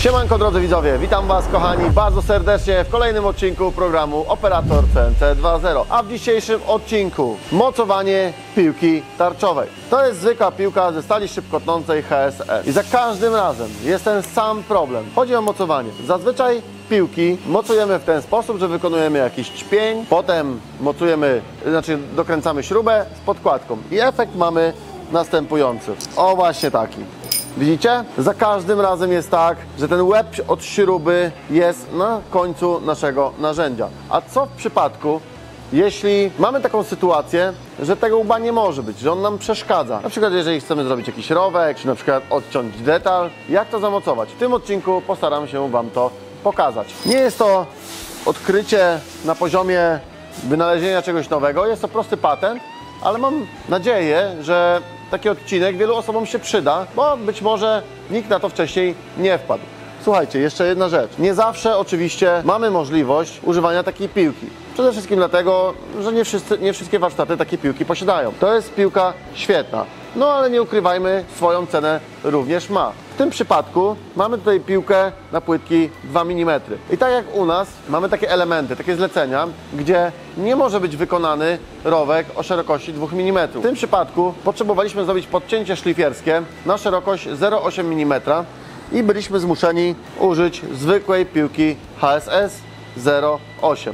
Siemanko drodzy widzowie, witam Was kochani bardzo serdecznie w kolejnym odcinku programu Operator CNC 2.0. A w dzisiejszym odcinku mocowanie piłki tarczowej. To jest zwykła piłka ze stali szybkotnącej HSS. I za każdym razem jest ten sam problem. Chodzi o mocowanie. Zazwyczaj piłki mocujemy w ten sposób, że wykonujemy jakiś ćpień, potem dokręcamy śrubę z podkładką i efekt mamy następujący. O, właśnie taki. Widzicie? Za każdym razem jest tak, że ten łeb od śruby jest na końcu naszego narzędzia. A co w przypadku, jeśli mamy taką sytuację, że tego łba nie może być, że on nam przeszkadza? Na przykład jeżeli chcemy zrobić jakiś rowek, czy na przykład odciąć detal, jak to zamocować? W tym odcinku postaram się Wam to pokazać. Nie jest to odkrycie na poziomie wynalezienia czegoś nowego, jest to prosty patent, ale mam nadzieję, że taki odcinek wielu osobom się przyda, bo być może nikt na to wcześniej nie wpadł. Słuchajcie, jeszcze jedna rzecz. Nie zawsze oczywiście mamy możliwość używania takiej piłki. Przede wszystkim dlatego, że nie wszystkie warsztaty takie piłki posiadają. To jest piłka świetna, no ale nie ukrywajmy, swoją cenę również ma. W tym przypadku mamy tutaj piłkę na płytki 2 mm. I tak jak u nas mamy takie elementy, takie zlecenia, gdzie nie może być wykonany rowek o szerokości 2 mm. W tym przypadku potrzebowaliśmy zrobić podcięcie szlifierskie na szerokość 0,8 mm i byliśmy zmuszeni użyć zwykłej piłki HSS 0,8.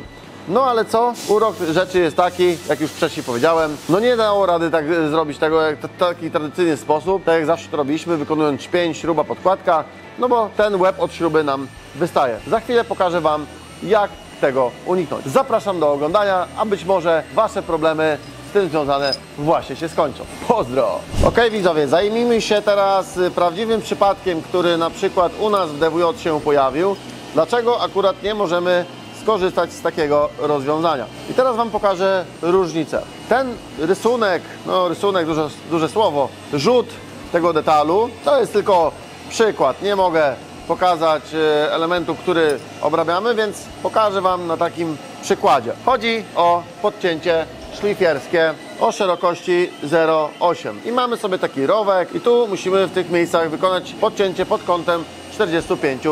No ale co? Urok rzeczy jest taki, jak już wcześniej powiedziałem, no nie dało rady tak zrobić tego jak taki tradycyjny sposób, tak jak zawsze to robiliśmy, wykonując ćpień, śruba, podkładka, no bo ten łeb od śruby nam wystaje. Za chwilę pokażę Wam, jak tego uniknąć. Zapraszam do oglądania, a być może Wasze problemy z tym związane właśnie się skończą. Pozdro! Ok widzowie, zajmijmy się teraz prawdziwym przypadkiem, który na przykład u nas w DWJ się pojawił. Dlaczego akurat nie możemy korzystać z takiego rozwiązania. I teraz Wam pokażę różnicę. Ten rysunek, no rysunek, duże słowo, rzut tego detalu, to jest tylko przykład. Nie mogę pokazać elementu, który obrabiamy, więc pokażę Wam na takim przykładzie. Chodzi o podcięcie szlifierskie o szerokości 0,8. I mamy sobie taki rowek i tu musimy w tych miejscach wykonać podcięcie pod kątem 45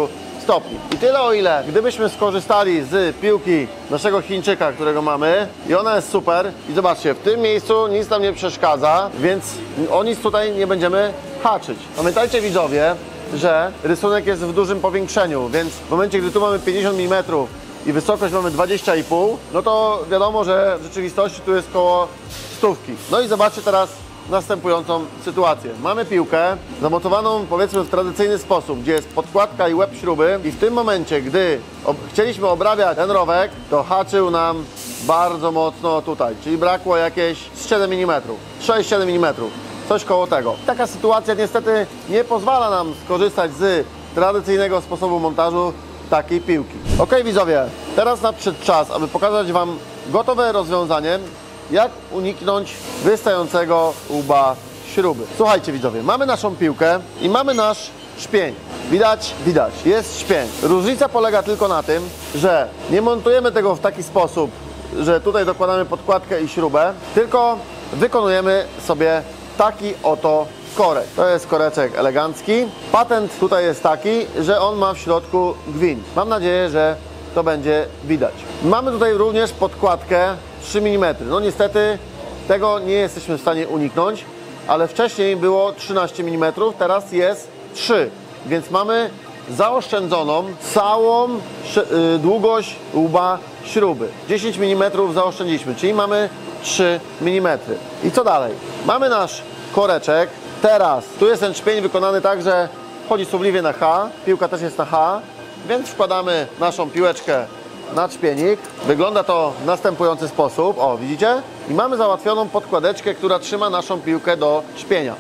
stopni. I tyle o ile, gdybyśmy skorzystali z piłki naszego Chińczyka, którego mamy i ona jest super i zobaczcie, w tym miejscu nic nam nie przeszkadza, więc o nic tutaj nie będziemy haczyć. Pamiętajcie widzowie, że rysunek jest w dużym powiększeniu, więc w momencie, gdy tu mamy 50 mm i wysokość mamy 20,5, no to wiadomo, że w rzeczywistości tu jest koło stówki. No i zobaczcie teraz następującą sytuację. Mamy piłkę zamocowaną powiedzmy w tradycyjny sposób, gdzie jest podkładka i łeb śruby i w tym momencie, gdy chcieliśmy obrabiać ten rowek, to haczył nam bardzo mocno tutaj, czyli brakło jakieś 7 mm, 6-7 mm, coś koło tego. Taka sytuacja niestety nie pozwala nam skorzystać z tradycyjnego sposobu montażu takiej piłki. Ok widzowie, teraz nadszedł czas, aby pokazać Wam gotowe rozwiązanie, jak uniknąć wystającego łba śruby. Słuchajcie widzowie, mamy naszą piłkę i mamy nasz ćpień. Widać? Widać. Jest ćpień. Różnica polega tylko na tym, że nie montujemy tego w taki sposób, że tutaj dokładamy podkładkę i śrubę, tylko wykonujemy sobie taki oto korek. To jest koreczek elegancki. Patent tutaj jest taki, że on ma w środku gwint. Mam nadzieję, że to będzie widać. Mamy tutaj również podkładkę 3 mm. No niestety tego nie jesteśmy w stanie uniknąć, ale wcześniej było 13 mm, teraz jest 3, więc mamy zaoszczędzoną całą długość łba śruby. 10 mm zaoszczędziliśmy, czyli mamy 3 mm. I co dalej? Mamy nasz koreczek, teraz tu jest ten ćpień wykonany tak, że chodzi suwliwie na H, piłka też jest na H, więc wkładamy naszą piłeczkę na ćpienik. Wygląda to w następujący sposób. O, widzicie? I mamy załatwioną podkładeczkę, która trzyma naszą piłkę do ćpienia.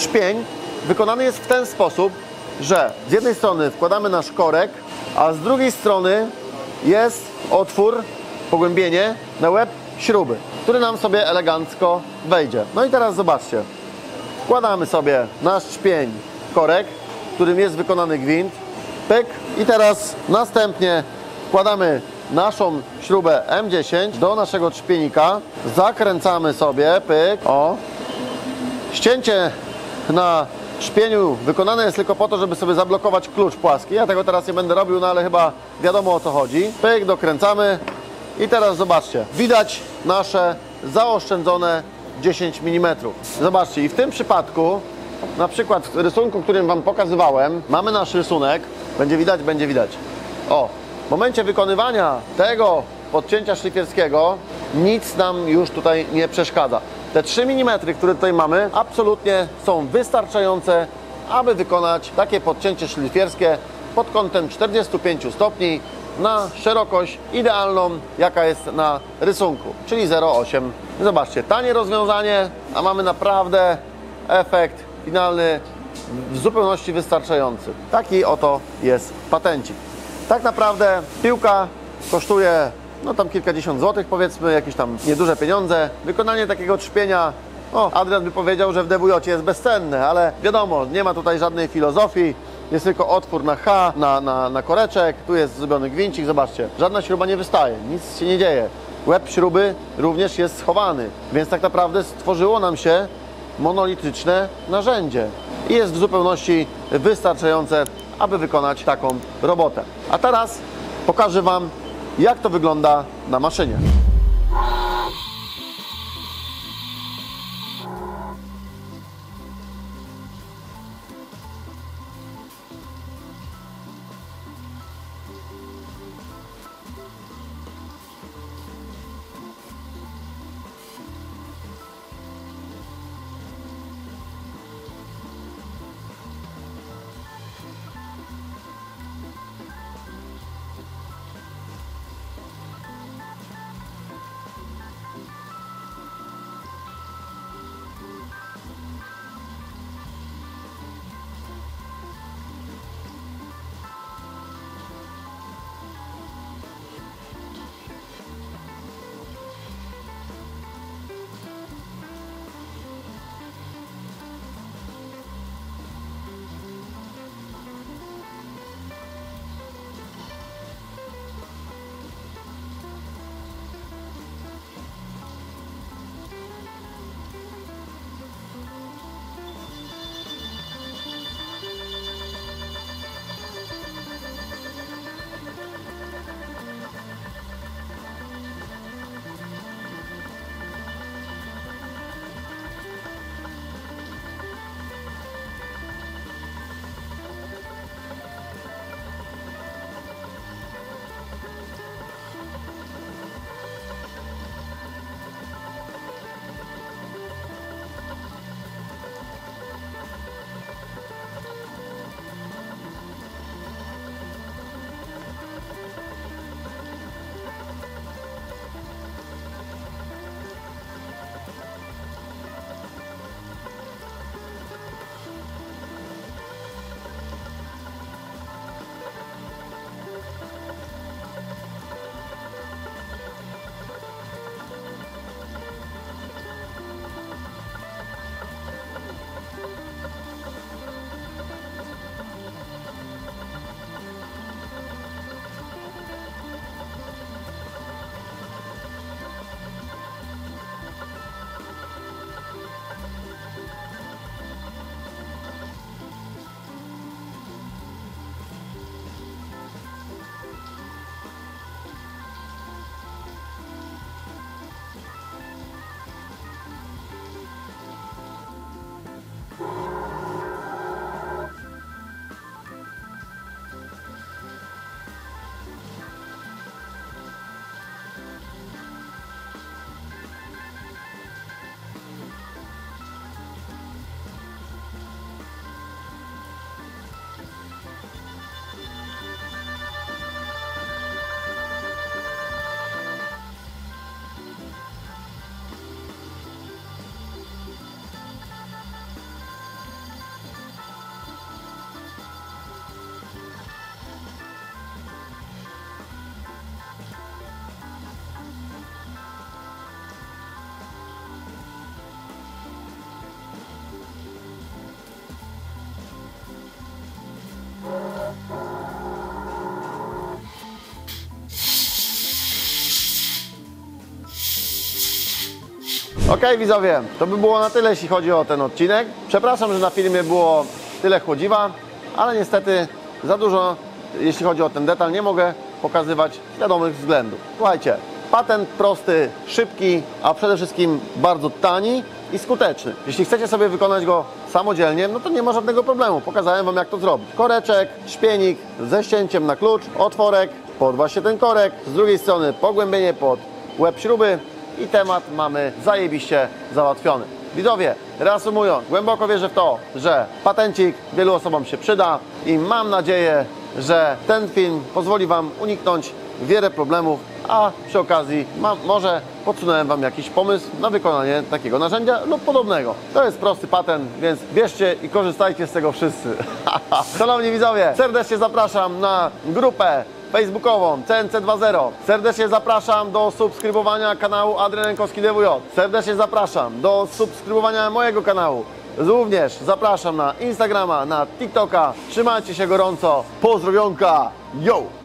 Ćpień wykonany jest w ten sposób, że z jednej strony wkładamy nasz korek, a z drugiej strony jest otwór, pogłębienie na łeb śruby, który nam sobie elegancko wejdzie. No i teraz zobaczcie. Wkładamy sobie nasz ćpień, korek, którym jest wykonany gwint. Pyk. I teraz następnie wkładamy naszą śrubę M10 do naszego trzpienika, zakręcamy sobie, pyk, o, ścięcie na szpieniu wykonane jest tylko po to, żeby sobie zablokować klucz płaski. Ja tego teraz nie będę robił, no ale chyba wiadomo o co chodzi. Pyk, dokręcamy i teraz zobaczcie, widać nasze zaoszczędzone 10 mm. Zobaczcie, i w tym przypadku, na przykład w rysunku, którym Wam pokazywałem, mamy nasz rysunek, będzie widać. O, w momencie wykonywania tego podcięcia szlifierskiego nic nam już tutaj nie przeszkadza. Te 3 mm, które tutaj mamy, absolutnie są wystarczające, aby wykonać takie podcięcie szlifierskie pod kątem 45 stopni na szerokość idealną, jaka jest na rysunku, czyli 0,8. Zobaczcie, tanie rozwiązanie, a mamy naprawdę efekt finalny w zupełności wystarczający. Taki oto jest patencik. Tak naprawdę piłka kosztuje no tam kilkadziesiąt złotych, powiedzmy, jakieś tam nieduże pieniądze. Wykonanie takiego trzpienia, no Adrian by powiedział, że w DWJ jest bezcenne, ale wiadomo, nie ma tutaj żadnej filozofii. Jest tylko otwór na H, na koreczek, tu jest zrobiony gwincik, zobaczcie. Żadna śruba nie wystaje, nic się nie dzieje. Łeb śruby również jest schowany, więc tak naprawdę stworzyło nam się monolityczne narzędzie i jest w zupełności wystarczające, aby wykonać taką robotę. A teraz pokażę Wam, jak to wygląda na maszynie. Ok, widzowie, to by było na tyle, jeśli chodzi o ten odcinek. Przepraszam, że na filmie było tyle chłodziwa, ale niestety za dużo, jeśli chodzi o ten detal, nie mogę pokazywać z wiadomych względów. Słuchajcie, patent prosty, szybki, a przede wszystkim bardzo tani i skuteczny. Jeśli chcecie sobie wykonać go samodzielnie, no to nie ma żadnego problemu. Pokazałem Wam, jak to zrobić. Koreczek, szpienik ze ścięciem na klucz, otworek, podważ się ten korek, z drugiej strony pogłębienie pod łeb śruby i temat mamy zajebiście załatwiony. Widzowie, reasumując, głęboko wierzę w to, że patencik wielu osobom się przyda i mam nadzieję, że ten film pozwoli Wam uniknąć wiele problemów, a przy okazji może podsunąłem Wam jakiś pomysł na wykonanie takiego narzędzia lub podobnego. To jest prosty patent, więc bierzcie i korzystajcie z tego wszyscy. Szanowni widzowie, serdecznie zapraszam na grupę facebookową CNC 2.0. Serdecznie zapraszam do subskrybowania kanału Adrian Jankowski DWJ. Serdecznie zapraszam do subskrybowania mojego kanału. Również zapraszam na Instagrama, na TikToka. Trzymajcie się gorąco. Pozdrowionka. Yo!